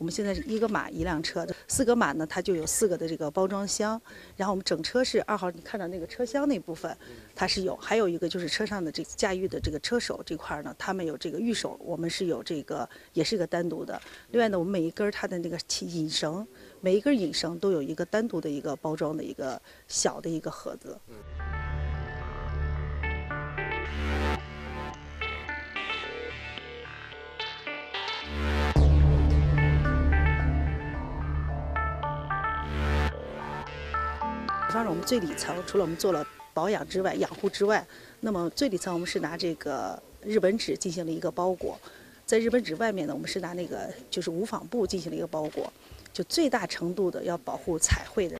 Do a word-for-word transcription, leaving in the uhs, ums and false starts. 我们现在是一个码一辆车，四个码呢，它就有四个的这个包装箱。然后我们整车是二号，你看到那个车厢那部分，它是有；还有一个就是车上的这个驾驭的这个车手这块呢，他们有这个御手，我们是有这个，也是一个单独的。另外呢，我们每一根它的那个引绳，每一根引绳都有一个单独的一个包装的一个小的一个盒子。比方说，我们最里层除了我们做了保养之外、养护之外，那么最里层我们是拿这个日本纸进行了一个包裹，在日本纸外面呢，我们是拿那个就是无纺布进行了一个包裹，就最大程度的要保护彩绘的。